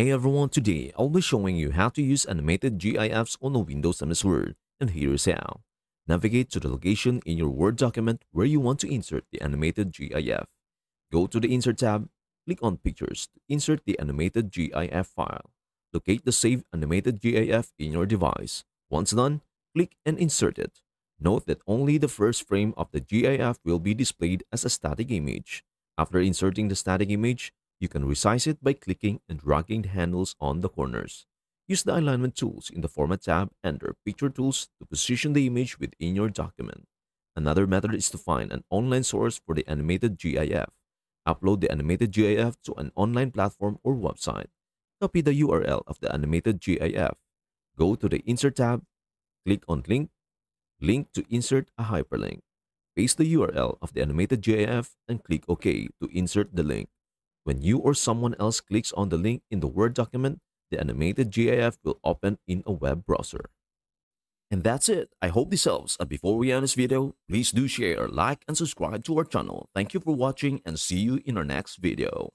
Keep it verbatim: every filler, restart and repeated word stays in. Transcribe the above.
Hey everyone, today I'll be showing you how to use animated GIFs on Windows and Word, and here is how. Navigate to the location in your Word document where you want to insert the animated GIF. Go to the Insert tab, click on Pictures to insert the animated GIF file. Locate the Save Animated GIF in your device. Once done, click and insert it. Note that only the first frame of the GIF will be displayed as a static image. After inserting the static image, you can resize it by clicking and dragging the handles on the corners. Use the alignment tools in the Format tab under Picture Tools to position the image within your document. Another method is to find an online source for the animated GIF. Upload the animated GIF to an online platform or website. Copy the U R L of the animated GIF. Go to the Insert tab, click on Link, Link to insert a hyperlink. Paste the U R L of the animated GIF and click OK to insert the link. When you or someone else clicks on the link in the Word document, the animated GIF will open in a web browser. And that's it. I hope this helps. And before we end this video, please do share, like, and subscribe to our channel. Thank you for watching and see you in our next video.